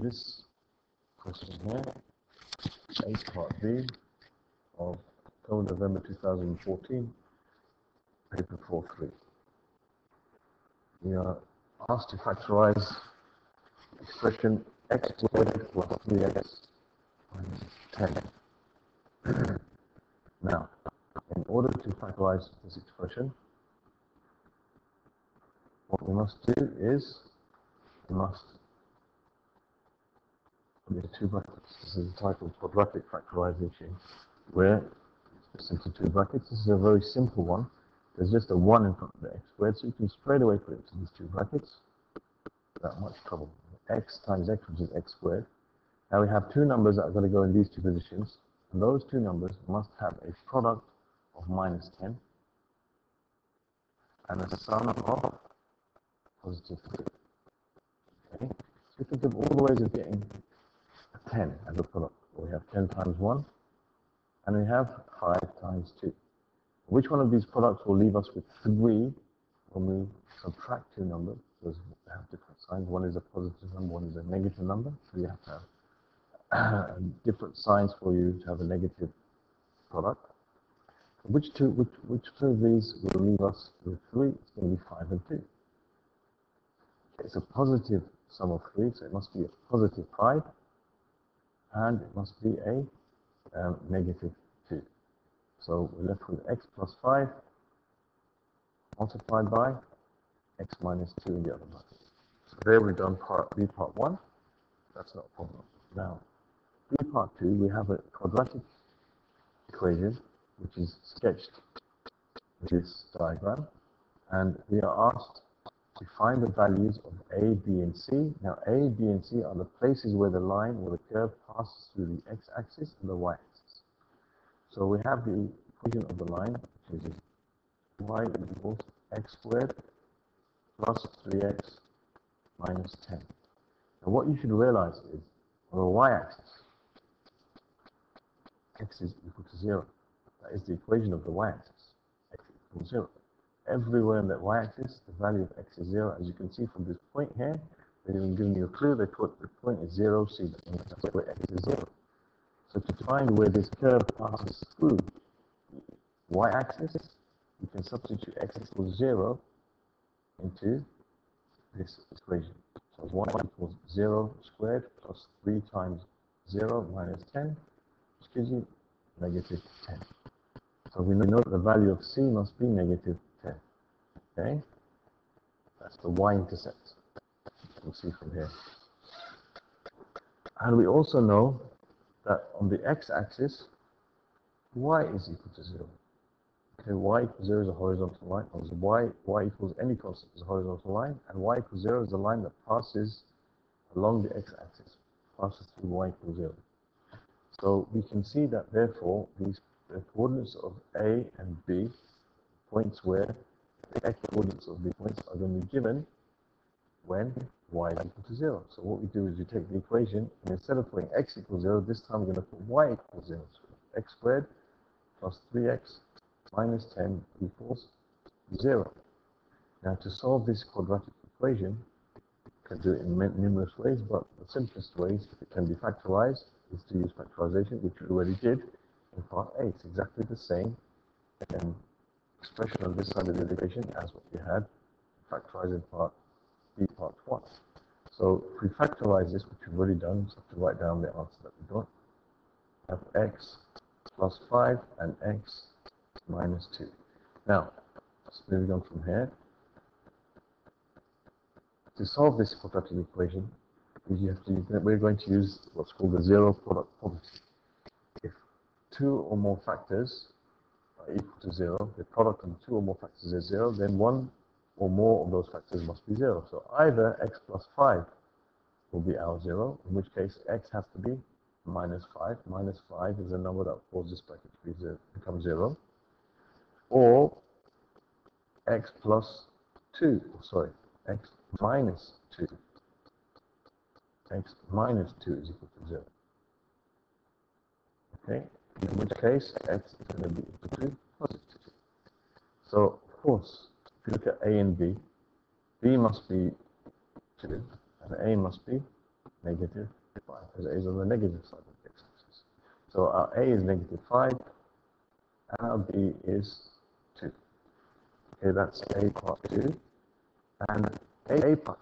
this question here, A Part B of 12 November 2014, paper 4.3. We are asked to factorize expression x squared plus 3x minus 10. Now, in order to factorize this expression, what we must do is we must put in two brackets. This is titled quadratic factorization, where it's just into two brackets. This is a very simple one. There's just a 1 in front of the x squared, so you can straight away put it into these two brackets without much trouble. X times x, which is x squared. Now we have two numbers that are going to go in these two positions, and those two numbers must have a product of minus 10 and a sum of positive 3. Okay? So you think of all the ways of getting 10 as a product. We have 10 times 1, and we have 5 times 2. Which one of these products will leave us with 3 when we subtract two numbers? Because they have different signs. One is a positive number, one is a negative number. So you have to have different signs for you to have a negative product. Which two of these will leave us with 3? It's going to be 5 and 2. It's a positive sum of 3, so it must be a positive 5, and it must be a negative 2. So we're left with x plus 5 multiplied by x minus 2 in the other bracket. So there we've done part 1. That's not a problem. Now, in part 2, we have a quadratic equation which is sketched in this diagram, and we are asked to find the values of A, B, and C. Now, A, B, and C are the places where the line or the curve passes through the x-axis and the y-axis. So we have the equation of the line, which is y equals x squared plus 3x minus 10. Now, what you should realize is, on the y-axis, x is equal to 0. That is the equation of the y-axis, x equals 0. Everywhere on that y-axis, the value of x is 0. As you can see from this point here, they haven't given you a clue. They put the point is 0, so that's where x is 0. So to find where this curve passes through the y-axis, you can substitute x equals 0 into this equation. So 1 equals 0 squared plus 3 times 0 minus 10, which gives you negative 10. So we know that the value of c must be negative 10. Okay? That's the y-intercept. We'll see from here. And we also know that on the x-axis, y is equal to 0. Okay, y equals 0 is a horizontal line. Y equals any constant is a horizontal line, and y equals 0 is the line that passes along the x-axis, passes through y equals 0. So we can see that, therefore, the coordinates of A and B, points where the x coordinates of the points are going to be given when y is equal to 0. So what we do is we take the equation, and instead of putting x equals 0, this time we're going to put y equals 0. So x squared plus 3x minus 10 equals 0. Now, to solve this quadratic equation, you can do it in numerous ways, but the simplest ways it can be factorized is to use factorization, which we already did in part 8. It's exactly the same expression on this side of the equation as what we had factorized in part B, part 1. So if we factorize this, which we've already done, we just have to write down the answer that we got. We have x plus 5 and x minus 2. Now, just moving on from here, to solve this quadratic equation, we're going to use what's called the zero product property. If two or more factors are equal to 0, the product of two or more factors is 0, then one or more of those factors must be 0. So either x plus 5 will be our 0, in which case x has to be minus 5. Minus 5 is a number that causes this bracket to be become 0. Or x plus 2, sorry, x minus 2. X minus 2 is equal to 0. Okay? In which case, x is going to be equal to positive 2. So, of course, if you look at A and B, B must be 2, and A must be negative 5, as A is on the negative side of the x-axis. So our A is negative 5, our B is 2. Okay, that's A part 2, and A part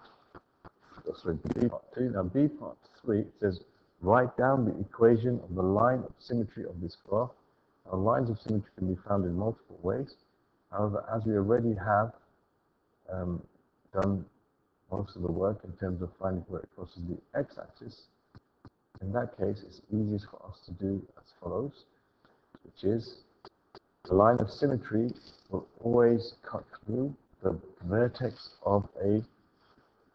3, B part 2. Now B part 3 says write down the equation of the line of symmetry of this graph. Now lines of symmetry can be found in multiple ways. However, as we already have done most of the work in terms of finding where it crosses the x-axis, in that case it's easiest for us to do as follows, which is the line of symmetry will always cut through the vertex of a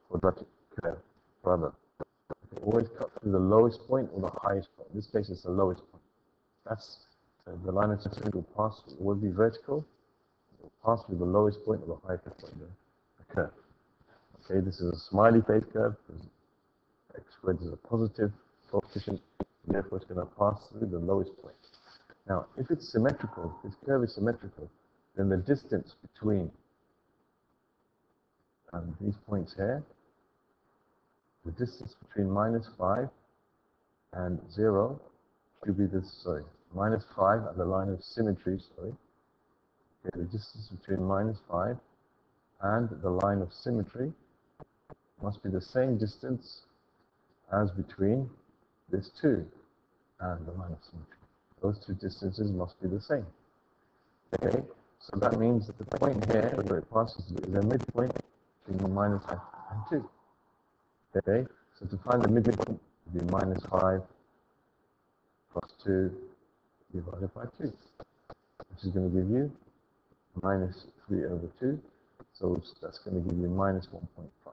quadratic curve, rather. It will always cut through the lowest point or the highest point. In this case it's the lowest point. That's the line of symmetry will pass, will be vertical, it will pass through the lowest point or the highest point of the curve. Okay, this is a smiley face curve because x squared is a positive coefficient, therefore it's going to pass through the lowest point. Now, if it's symmetrical, if this curve is symmetrical, then the distance between these points here, the distance between minus 5 and the line of symmetry, okay, the distance between minus 5 and the line of symmetry must be the same distance as between this 2 and the line of symmetry. Those two distances must be the same. Okay, so that means that the point here, where it passes, is a midpoint between minus 5 and 2. Okay, so to find the midpoint, it would be minus 5 plus 2 divided by 2, which is going to give you minus 3 over 2. So that's going to give you minus 1.5.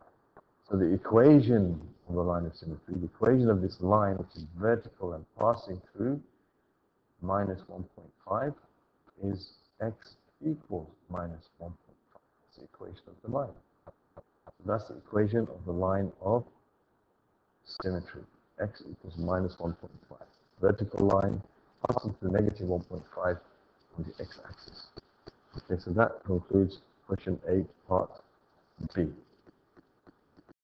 So the equation of the line of symmetry, the equation of this line, which is vertical and passing through, minus 1.5 is x equals minus 1.5. That's the equation of the line. That's the equation of the line of symmetry. X equals minus 1.5. Vertical line passes through negative 1.5 on the x-axis. Okay, so that concludes question 8, part B.